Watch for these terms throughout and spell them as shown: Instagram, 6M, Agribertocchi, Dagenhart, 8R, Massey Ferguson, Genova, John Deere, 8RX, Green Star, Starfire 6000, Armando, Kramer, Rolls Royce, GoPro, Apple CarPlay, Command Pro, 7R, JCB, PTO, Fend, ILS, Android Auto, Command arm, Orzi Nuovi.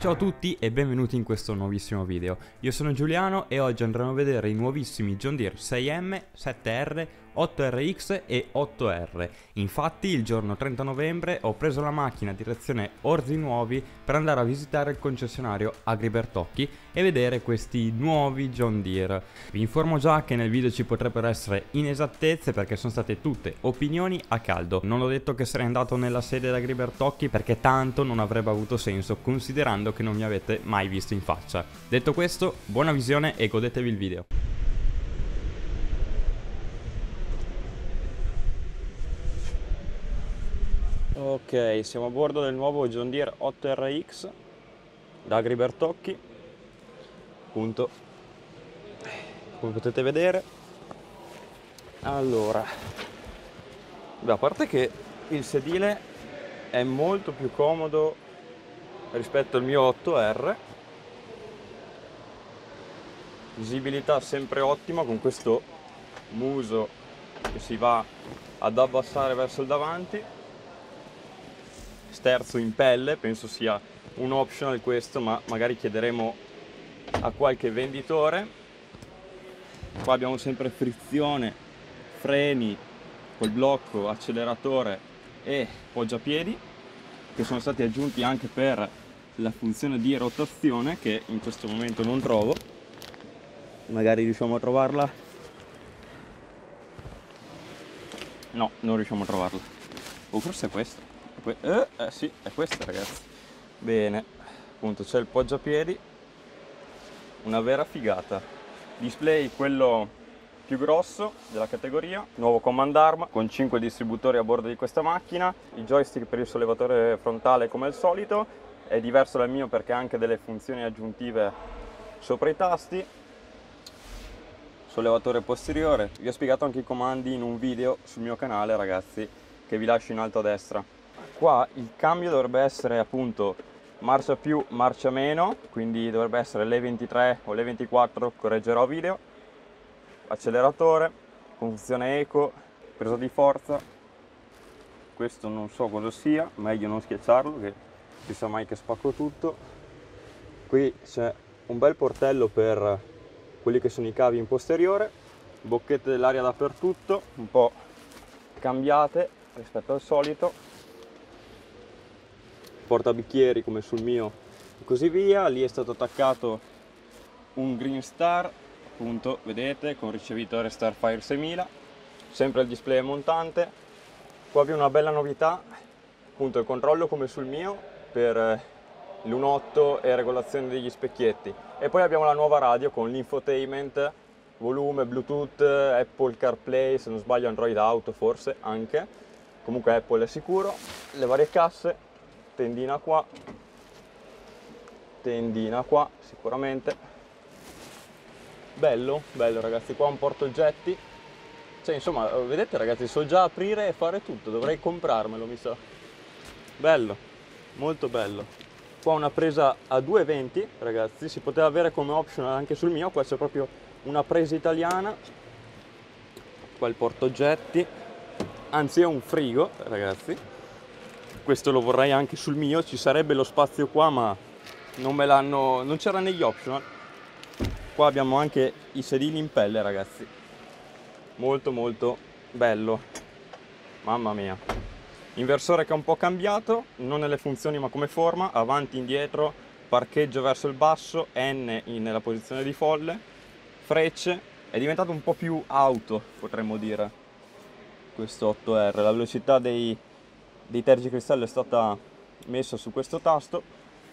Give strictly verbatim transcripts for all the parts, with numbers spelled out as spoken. Ciao a tutti e benvenuti in questo nuovissimo video. Io sono Giuliano e oggi andremo a vedere i nuovissimi John Deere sei M, sette R, otto R X e otto R. Infatti il giorno trenta novembre ho preso la macchina a direzione Orzi Nuovi per andare a visitare il concessionario Agribertocchi e vedere questi nuovi John Deere. Vi informo già che nel video ci potrebbero essere inesattezze perché sono state tutte opinioni a caldo. Non ho detto che sarei andato nella sede d'Agribertocchi perché tanto non avrebbe avuto senso considerando che non mi avete mai visto in faccia. Detto questo, buona visione e godetevi il video. Ok, siamo a bordo del nuovo John Deere otto R X da Agribertocchi. Punto. Come potete vedere, allora, beh, a parte che il sedile è molto più comodo rispetto al mio otto R. Visibilità sempre ottima con questo muso che si va ad abbassare verso il davanti. Sterzo in pelle, penso sia un optional questo, ma magari chiederemo a qualche venditore. Qua abbiamo sempre frizione, freni col blocco, acceleratore e poggiapiedi, che sono stati aggiunti anche per la funzione di rotazione che in questo momento non trovo, magari riusciamo a trovarla. No, non riusciamo a trovarla. O forse è questa. Eh, eh sì, è questa, ragazzi. Bene, appunto c'è il poggiapiedi, una vera figata. Display quello più grosso della categoria, nuovo Command arm con cinque distributori a bordo di questa macchina, il joystick per il sollevatore frontale come al solito, è diverso dal mio perché ha anche delle funzioni aggiuntive sopra i tasti, sollevatore posteriore. Vi ho spiegato anche i comandi in un video sul mio canale, ragazzi, che vi lascio in alto a destra. Qua il cambio dovrebbe essere appunto marcia più, marcia meno, quindi dovrebbe essere le ventitré o le ventiquattro, correggerò video. Acceleratore con funzione eco, presa di forza, questo non so cosa sia, meglio non schiacciarlo che si sa mai che spacco tutto. Qui c'è un bel portello per quelli che sono i cavi in posteriore, bocchette dell'aria dappertutto, un po' cambiate rispetto al solito, portabicchieri come sul mio e così via. Lì è stato attaccato un Green Star, appunto, vedete, con ricevitore Starfire seimila, sempre il display montante. Qua vi è una bella novità, appunto il controllo come sul mio per l'uno virgola otto e regolazione degli specchietti, e poi abbiamo la nuova radio con l'infotainment, volume, Bluetooth, Apple CarPlay, se non sbaglio Android Auto forse anche, comunque Apple è sicuro, le varie casse, tendina qua, tendina qua sicuramente. Bello, bello ragazzi, qua un portoggetti, cioè insomma, vedete ragazzi, so già aprire e fare tutto, dovrei comprarmelo mi sa. Bello, molto bello. Qua una presa a due venti, ragazzi, si poteva avere come optional anche sul mio, qua c'è proprio una presa italiana, qua il portoggetti, anzi è un frigo ragazzi. Questo lo vorrei anche sul mio, ci sarebbe lo spazio qua ma non me l'hanno, non c'era negli optional. Qua abbiamo anche i sedili in pelle ragazzi, molto molto bello, mamma mia. Inversore che è un po' cambiato, non nelle funzioni ma come forma, avanti indietro, parcheggio verso il basso, N nella posizione di folle, frecce, è diventato un po' più auto potremmo dire questo otto R, la velocità dei dei tergicristallo è stata messa su questo tasto,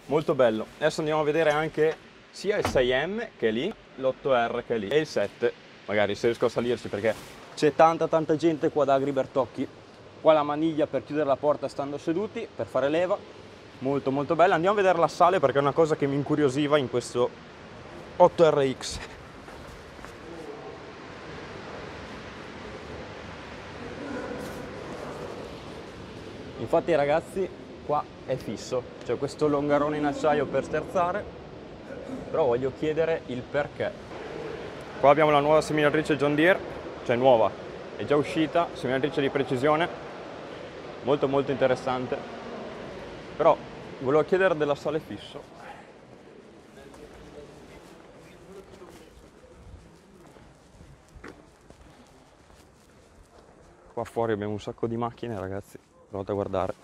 molto bello. Adesso andiamo a vedere anche sia il sei M che è lì, l'otto R che è lì e il sette, magari se riesco a salirci perché c'è tanta tanta gente qua da Agribertocchi. Qua la maniglia per chiudere la porta stando seduti per fare leva, molto molto bella. Andiamo a vedere la sale perché è una cosa che mi incuriosiva in questo otto R X. Infatti ragazzi qua è fisso, c'è questo longarone in acciaio per sterzare, però voglio chiedere il perché. Qua abbiamo la nuova seminatrice John Deere, cioè nuova, è già uscita, seminatrice di precisione, molto molto interessante, però volevo chiedere della sale fisso. Qua fuori abbiamo un sacco di macchine, ragazzi, provate a guardare.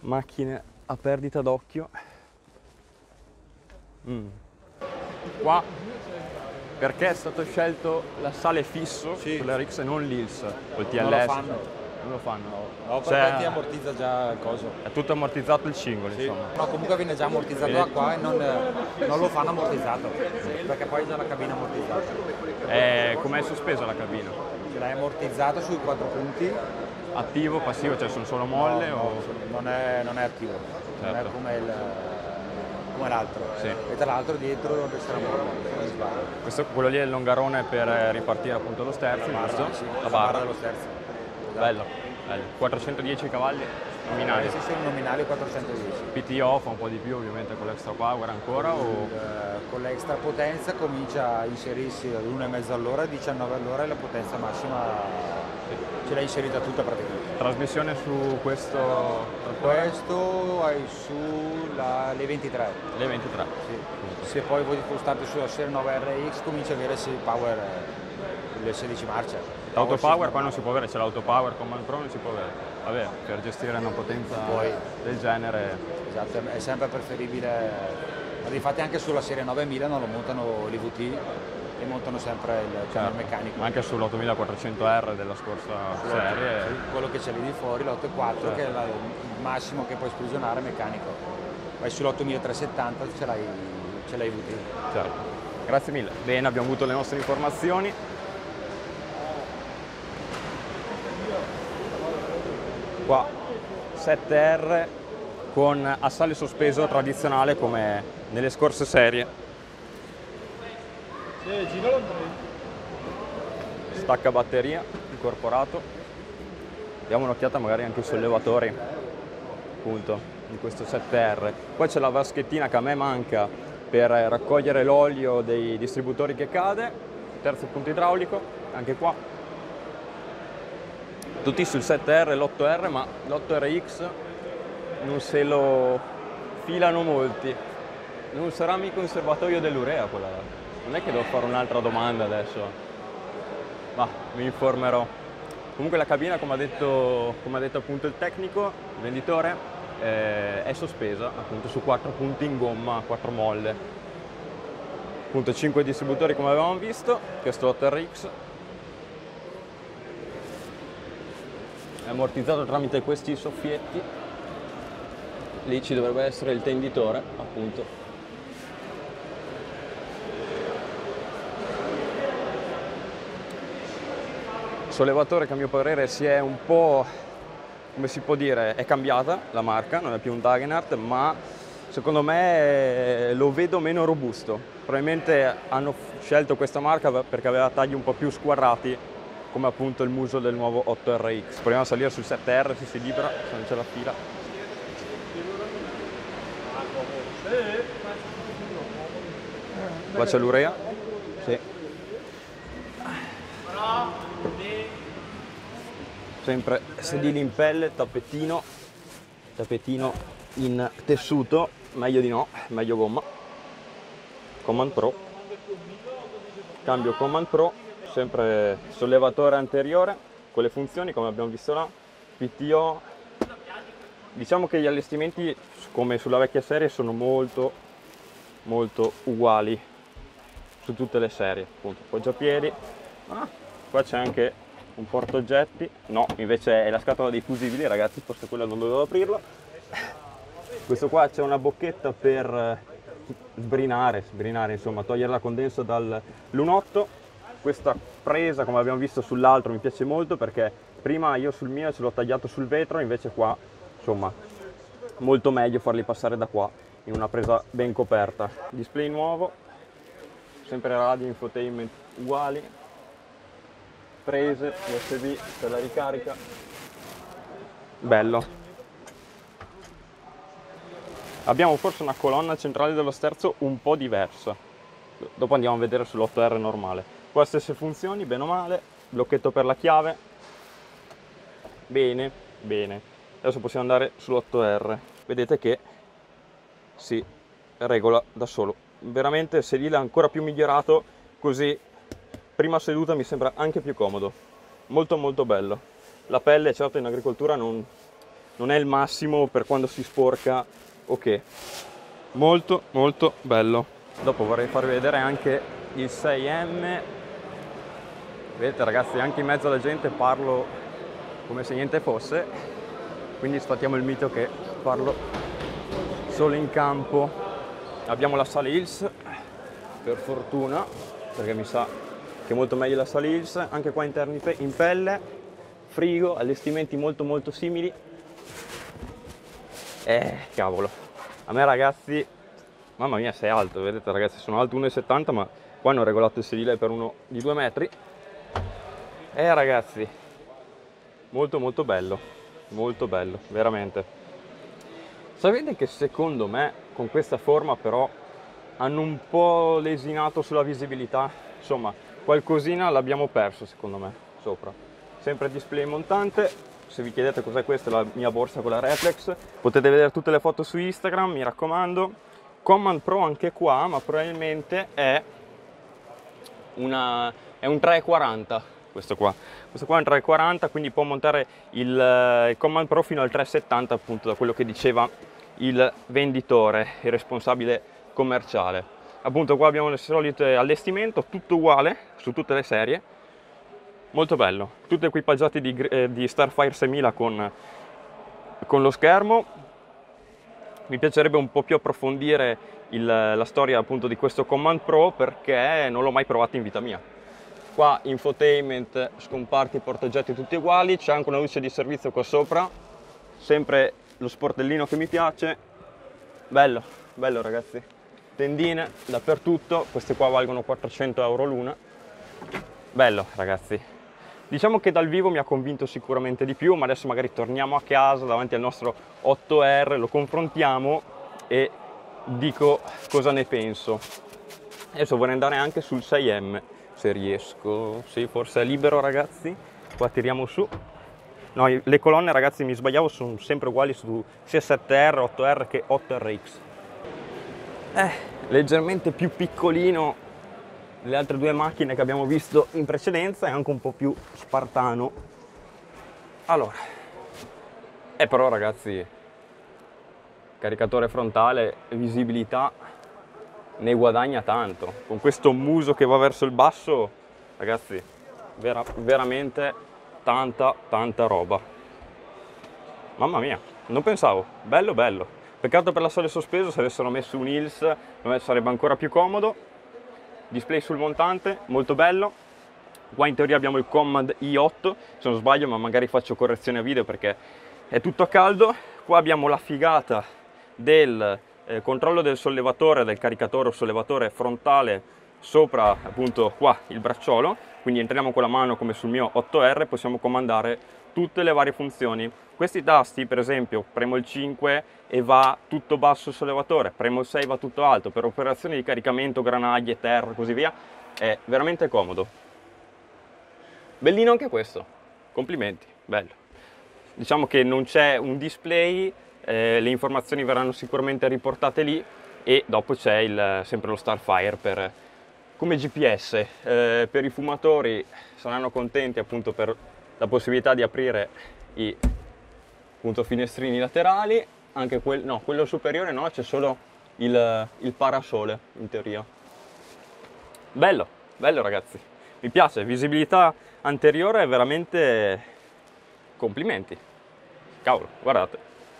Macchine a perdita d'occhio. Mm. Qua perché è stato scelto l'assale fisso sì. sull'R X e non l'I L S col T L S? Non lo fanno, non lo fanno. No, no, cioè, ti ammortizza già il coso. È tutto ammortizzato il cingolo, sì. insomma. No, comunque viene già ammortizzato da qua e non, non lo fanno ammortizzato, perché poi già la cabina è ammortizzata. Com'è sospesa la cabina? Ce l'hai ammortizzato sui quattro punti. Attivo, passivo, cioè sono solo molle? No, o... non, è, non è attivo, certo. non è come il... l'altro sì. eh, e tra l'altro dietro resterà questo, quello lì è il longarone per ripartire appunto lo sterzo, la barra, sì, la barra. barra dello sterzo, esatto. bello, bello quattrocentodieci cavalli nominali, eh, sì, sì, nominali quattrocentodieci. P T O fa un po' di più ovviamente con l'extra power ancora con, o... eh, con l'extra potenza comincia a inserirsi all'uno e mezzo all'ora, diciannove all'ora e la potenza massima sì. ce l'ha inserita tutta praticamente. Trasmissione su questo? Questo hai sulle ventitré. Le ventitré? Sì. Se poi voi spostate sulla serie nove R X comincia a avere il power, le sedici marce. L'auto power qua non si può avere, c'è l'auto power Command Pro non si può avere. Vabbè, per gestire una potenza poi, del genere. Esatto, è sempre preferibile, ma infatti anche sulla serie novemila non lo montano le V T. E montano sempre il camion meccanico. Ma anche sull'ottomilaquattrocento R della scorsa sì, serie. Sì, quello che c'è lì di fuori, l'otto virgola quattro, sì. che è la, il massimo che puoi sprigionare meccanico. Poi sull'ottomilatrecentosettanta ce l'hai ce l'hai V T. Certo. Grazie mille. Bene, abbiamo avuto le nostre informazioni. Qua sette R con assale sospeso tradizionale come nelle scorse serie. Stacca batteria incorporato, diamo un'occhiata magari anche ai sollevatori appunto di questo sette R. Poi c'è la vaschettina che a me manca per raccogliere l'olio dei distributori che cade, terzo punto idraulico anche qua, tutti sul sette R e l'otto R, ma l'otto R X non se lo filano molti. Non sarà mica un serbatoio dell'urea quella là? Non è che devo fare un'altra domanda adesso, ma mi informerò. Comunque la cabina, come ha detto, come ha detto appunto il tecnico, il venditore, eh, è sospesa appunto su quattro punti in gomma, quattro molle. Appunto cinque distributori come avevamo visto, questo otto R X. È ammortizzato tramite questi soffietti. Lì ci dovrebbe essere il tenditore appunto. Sollevatore che a mio parere si è un po', come si può dire, è cambiata la marca, non è più un Dagenhart, ma secondo me lo vedo meno robusto. Probabilmente hanno scelto questa marca perché aveva tagli un po' più squadrati, come appunto il muso del nuovo otto R X. Proviamo a salire sul sette R se si libera, se non c'è la fila. Qua c'è l'urea. Sì. Sempre sedili in pelle, tappetino, tappetino in tessuto, meglio di no, meglio gomma. Command Pro, cambio Command Pro, sempre sollevatore anteriore con le funzioni come abbiamo visto là, P T O. Diciamo che gli allestimenti come sulla vecchia serie sono molto molto uguali su tutte le serie, appunto appoggiapiedi. Ah, qua c'è anche un portaoggetti, no, invece è la scatola dei fusibili, ragazzi, forse quella non dovevo aprirla. Questo qua c'è una bocchetta per sbrinare, sbrinare insomma, togliere la condensa dall'unotto. Questa presa, come abbiamo visto sull'altro, mi piace molto perché prima io sul mio ce l'ho tagliato sul vetro, invece qua, insomma, molto meglio farli passare da qua in una presa ben coperta. Display nuovo, sempre radio, infotainment uguali. Prese, U S B per la ricarica, bello. Abbiamo forse una colonna centrale dello sterzo un po' diversa, dopo andiamo a vedere sull'otto R normale. Qua stesse funzioni, bene o male, blocchetto per la chiave, bene, bene. Adesso possiamo andare sull'otto R, vedete che si regola da solo, veramente il sedile è ancora più migliorato, così prima seduta mi sembra anche più comodo, molto molto bello. La pelle certo in agricoltura non, non è il massimo per quando si sporca, ok, molto molto bello. Dopo vorrei farvi vedere anche il sei M. Vedete ragazzi, anche in mezzo alla gente parlo come se niente fosse, quindi sfattiamo il mito che parlo solo in campo. Abbiamo la sale I L S, per fortuna, perché mi sa che è molto meglio la sale I L S. Anche qua interni pe in pelle, frigo, allestimenti molto molto simili. Eh, cavolo, a me ragazzi, mamma mia sei alto, vedete ragazzi, sono alto uno e settanta, ma qua hanno regolato il sedile per uno di due metri. Eh ragazzi, molto molto bello, molto bello, veramente. Sapete che secondo me con questa forma però hanno un po' lesinato sulla visibilità, insomma qualcosina l'abbiamo perso secondo me sopra. Sempre display montante. Se vi chiedete cos'è questa, è la mia borsa con la reflex, potete vedere tutte le foto su Instagram, mi raccomando. Command Pro anche qua, ma probabilmente è una è un tre quaranta questo qua. Questo qua è un tre quaranta, quindi può montare il, il Command Pro fino al tre settanta, appunto da quello che diceva il venditore, il responsabile commerciale. Appunto qua abbiamo il solito allestimento, tutto uguale su tutte le serie. Molto bello, tutti equipaggiati di, eh, di Starfire seimila con, con lo schermo. Mi piacerebbe un po' più approfondire il, la storia appunto di questo Command Pro, perché non l'ho mai provato in vita mia. Qua infotainment, scomparti portaoggetti tutti uguali, c'è anche una luce di servizio qua sopra, sempre lo sportellino che mi piace. Bello, bello ragazzi, tendine dappertutto, queste qua valgono quattrocento euro l'una. Bello ragazzi. Diciamo che dal vivo mi ha convinto sicuramente di più, ma adesso magari torniamo a casa davanti al nostro otto R, lo confrontiamo e dico cosa ne penso. Adesso vorrei andare anche sul sei M, se riesco. Sì, forse è libero ragazzi. Qua tiriamo su. No, le colonne ragazzi, mi sbagliavo, sono sempre uguali su sia sette R, otto R che otto R X. Eh, leggermente più piccolino le altre due macchine che abbiamo visto in precedenza, è anche un po' più spartano. Allora, e eh però ragazzi, caricatore frontale, visibilità, ne guadagna tanto. Con questo muso che va verso il basso, ragazzi, vera, veramente tanta, tanta roba. Mamma mia, non pensavo, bello bello. Peccato per la sole sospeso, se avessero messo un I L S sarebbe ancora più comodo. Display sul montante, molto bello. Qua in teoria abbiamo il Command i otto, se non sbaglio, ma magari faccio correzione a video perché è tutto a caldo. Qua abbiamo la figata del eh, controllo del sollevatore, del caricatore o sollevatore frontale sopra appunto qua il bracciolo, quindi entriamo con la mano come sul mio otto R, possiamo comandare tutte le varie funzioni. Questi tasti, per esempio, premo il cinque e va tutto basso il sollevatore, premo il sei va tutto alto, per operazioni di caricamento, granaglie, terra, così via, è veramente comodo. Bellino anche questo, complimenti, bello. Diciamo che non c'è un display, eh, le informazioni verranno sicuramente riportate lì, e dopo c'è sempre lo Starfire per, come G P S. Eh, per i fumatori saranno contenti appunto per la possibilità di aprire i appunto finestrini laterali, anche quel, no, quello superiore no, c'è solo il, il parasole in teoria. Bello, bello ragazzi, mi piace, visibilità anteriore è veramente complimenti. Cavolo, guardate,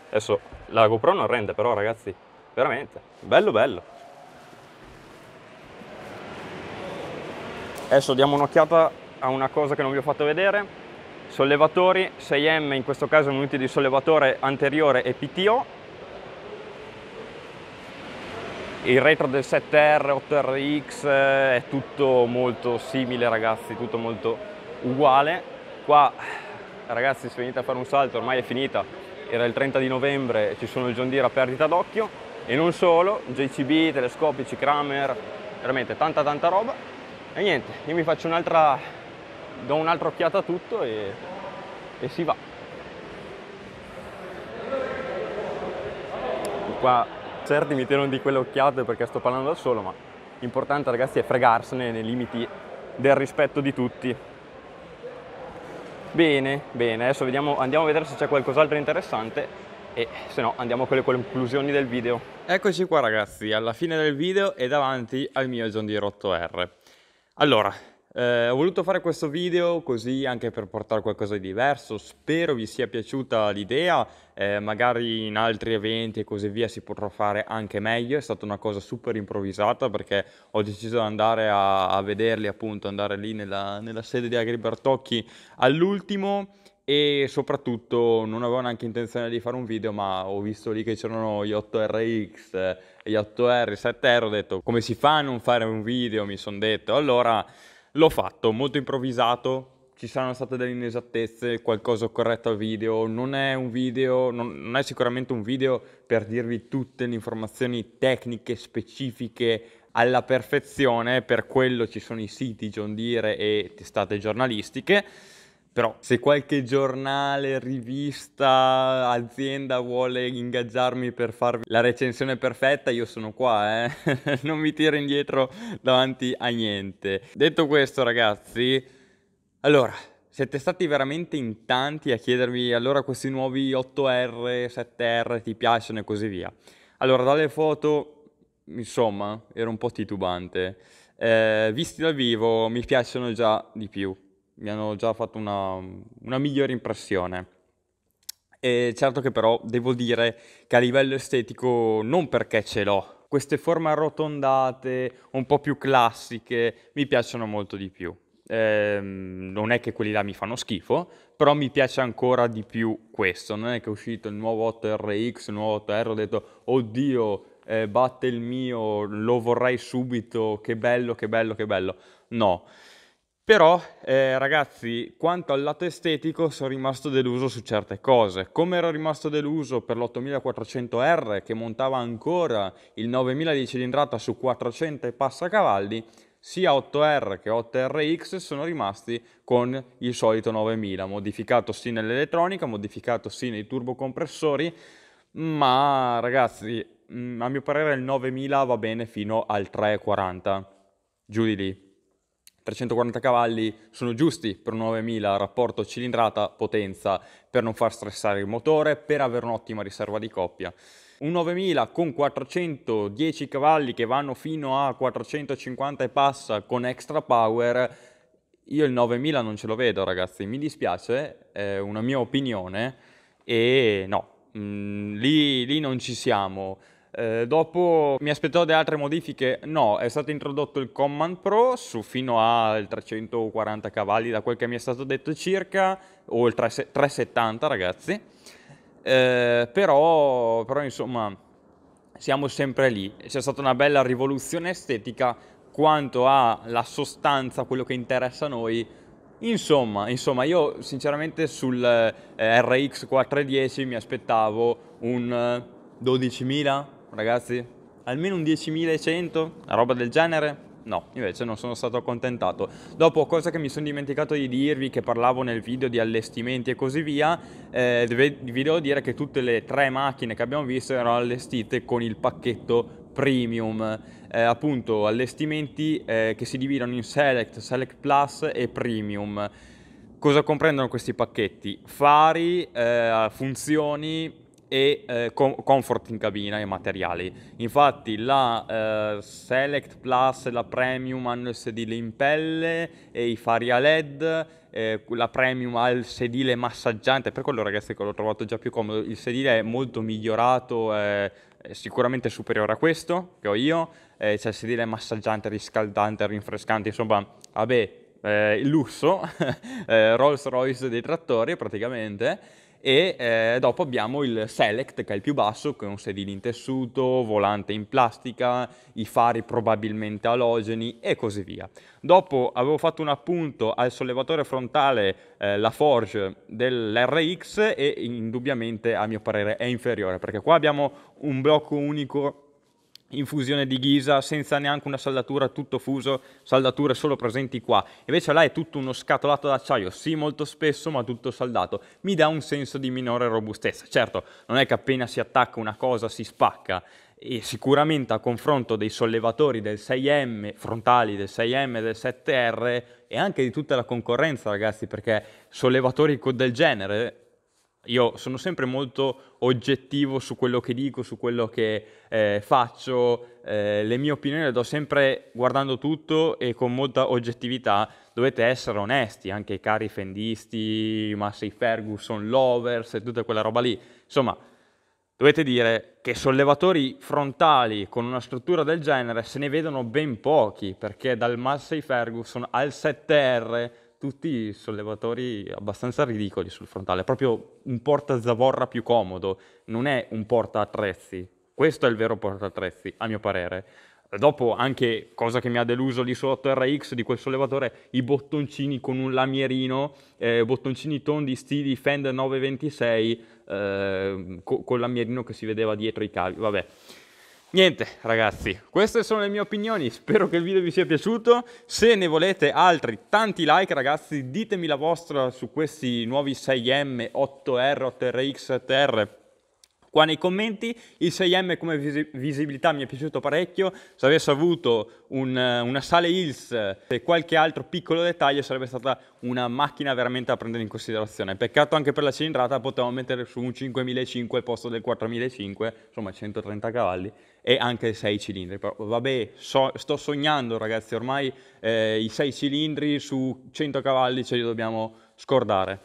adesso la GoPro non rende però ragazzi, veramente, bello bello. Adesso diamo un'occhiata a una cosa che non vi ho fatto vedere. Sollevatori, sei M in questo caso unità di sollevatore anteriore e P T O. Il retro del sette R, otto R X è tutto molto simile ragazzi, tutto molto uguale. Qua ragazzi, se venite a fare un salto, ormai è finita, era il trenta di novembre, ci sono il John Deere a perdita d'occhio, e non solo, J C B, telescopici, Kramer, veramente tanta tanta roba. E niente, io mi faccio un'altra... do un'altra occhiata a tutto e, e si va. Qua certi mi temono di quelle occhiate perché sto parlando da solo, ma l'importante ragazzi è fregarsene nei limiti del rispetto di tutti. Bene, bene, adesso vediamo, andiamo a vedere se c'è qualcos'altro interessante e se no andiamo con le conclusioni del video. Eccoci qua ragazzi, alla fine del video e davanti al mio John Deere otto R. Allora, eh, ho voluto fare questo video così anche per portare qualcosa di diverso, spero vi sia piaciuta l'idea, eh, magari in altri eventi e così via si potrà fare anche meglio, è stata una cosa super improvvisata perché ho deciso di andare a, a vederli appunto, andare lì nella, nella sede di Agribertocchi all'ultimo. E soprattutto non avevo neanche intenzione di fare un video, ma ho visto lì che c'erano gli otto R X e gli otto R, sette R, ho detto come si fa a non fare un video, mi sono detto, allora l'ho fatto, molto improvvisato. Ci saranno state delle inesattezze, qualcosa corretto al video, non è un video, non, non è sicuramente un video per dirvi tutte le informazioni tecniche specifiche alla perfezione, per quello ci sono i siti John Deere e testate giornalistiche. Però se qualche giornale, rivista, azienda vuole ingaggiarmi per farvi la recensione perfetta, io sono qua, eh? Non mi tiro indietro davanti a niente. Detto questo ragazzi, allora, siete stati veramente in tanti a chiedermi allora questi nuovi otto R, sette R ti piacciono e così via. Allora, dalle foto, insomma, ero un po' titubante. Eh, visti dal vivo mi piacciono già di più. Mi hanno già fatto una, una migliore impressione. E certo che però devo dire che a livello estetico non perché ce l'ho. Queste forme arrotondate, un po' più classiche, mi piacciono molto di più. Ehm, non è che quelli là mi fanno schifo, però mi piace ancora di più questo. Non è che è uscito il nuovo otto R X, il nuovo otto R, ho detto oddio, eh, batte il mio, lo vorrei subito, che bello, che bello, che bello. No. Però eh, ragazzi, quanto al lato estetico sono rimasto deluso su certe cose, come ero rimasto deluso per l'ottomilaquattrocento R che montava ancora il novemila di cilindrata su quattrocento e passa cavalli, sia otto R che otto R X sono rimasti con il solito novemila, modificato sì nell'elettronica, modificato sì nei turbocompressori, ma ragazzi a mio parere il novemila va bene fino al trecentoquaranta, giù di lì. trecentoquaranta cavalli sono giusti per novemila, rapporto cilindrata potenza, per non far stressare il motore, per avere un'ottima riserva di coppia. Un novemila con quattrocentodieci cavalli che vanno fino a quattrocentocinquanta e passa con extra power, io il novemila non ce lo vedo ragazzi, mi dispiace, è una mia opinione e no, mh, lì, lì non ci siamo. Eh, dopo mi aspettavo delle altre modifiche, no, è stato introdotto il Command Pro su fino a trecentoquaranta cavalli da quel che mi è stato detto circa, o il trecentosettanta ragazzi, eh, però, però insomma siamo sempre lì, c'è stata una bella rivoluzione estetica, quanto alla sostanza, quello che interessa a noi. Insomma, insomma, io sinceramente sul eh, R X quattrocentodieci mi aspettavo un dodicimila ragazzi, almeno un diecimila e cento, una roba del genere? No, invece non sono stato accontentato. Dopo, cosa che mi sono dimenticato di dirvi, che parlavo nel video di allestimenti e così via, eh, vi devo dire che tutte le tre macchine che abbiamo visto erano allestite con il pacchetto premium, eh, appunto allestimenti eh, che si dividono in select, select plus e premium. Cosa comprendono questi pacchetti? Fari, eh, funzioni e eh, comfort in cabina e materiali. Infatti la eh, Select Plus e la Premium hanno il sedile in pelle e i fari a led, eh, la Premium ha il sedile massaggiante, per quello ragazzi che l'ho trovato già più comodo, il sedile è molto migliorato, eh, è sicuramente superiore a questo che ho io, eh, c'è il sedile massaggiante, riscaldante, rinfrescante, insomma vabbè, eh, il lusso eh, Rolls Royce dei trattori praticamente. E eh, dopo abbiamo il Select che è il più basso, con un sedile in tessuto, volante in plastica, i fari probabilmente alogeni e così via. Dopo avevo fatto un appunto al sollevatore frontale, eh, la Forge dell'R X, e indubbiamente a mio parere è inferiore perché qua abbiamo un blocco unico infusione di ghisa, senza neanche una saldatura, tutto fuso, saldature solo presenti qua. Invece là è tutto uno scatolato d'acciaio, sì molto spesso, ma tutto saldato. Mi dà un senso di minore robustezza. Certo, non è che appena si attacca una cosa si spacca, e sicuramente a confronto dei sollevatori del sei M, frontali del sei M, del sette R e anche di tutta la concorrenza, ragazzi, perché sollevatori del genere... Io sono sempre molto oggettivo su quello che dico, su quello che eh, faccio, eh, le mie opinioni le do sempre guardando tutto e con molta oggettività. Dovete essere onesti, anche i cari fendisti, Massey Ferguson, lovers e tutta quella roba lì. Insomma, dovete dire che sollevatori frontali con una struttura del genere se ne vedono ben pochi, perché dal Massey Ferguson al sette R... tutti sollevatori abbastanza ridicoli sul frontale, è proprio un portazavorra più comodo, non è un porta attrezzi. Questo è il vero porta attrezzi, a mio parere. Dopo, anche cosa che mi ha deluso lì su otto R X di quel sollevatore, i bottoncini con un lamierino, eh, bottoncini tondi stili Fend nove ventisei, eh, co con il lamierino che si vedeva dietro i cavi, vabbè. Niente ragazzi, queste sono le mie opinioni, spero che il video vi sia piaciuto, se ne volete altri tanti like ragazzi, ditemi la vostra su questi nuovi sei M, otto R, otto R X, sette R qua nei commenti. Il sei M come vis visibilità mi è piaciuto parecchio, se avesse avuto un, una sale Hills e qualche altro piccolo dettaglio sarebbe stata una macchina veramente da prendere in considerazione. Peccato anche per la cilindrata, potevamo mettere su un cinquemilacinquecento al posto del quattromilacinquecento, insomma centotrenta cavalli e anche sei cilindri, però vabbè, so, sto sognando ragazzi, ormai eh, i sei cilindri su cento cavalli ce li dobbiamo scordare.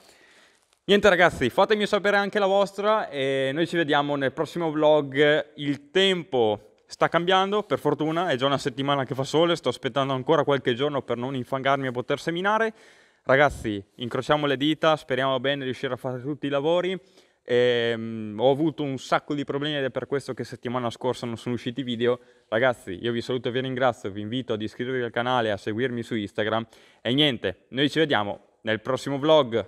Niente ragazzi, fatemi sapere anche la vostra e noi ci vediamo nel prossimo vlog. Il tempo sta cambiando, per fortuna, è già una settimana che fa sole, sto aspettando ancora qualche giorno per non infangarmi e poter seminare. Ragazzi, incrociamo le dita, speriamo bene di riuscire a fare tutti i lavori. E, um, ho avuto un sacco di problemi ed è per questo che settimana scorsa non sono usciti video. Ragazzi, io vi saluto e vi ringrazio, vi invito ad iscrivervi al canale e a seguirmi su Instagram. E niente, noi ci vediamo nel prossimo vlog.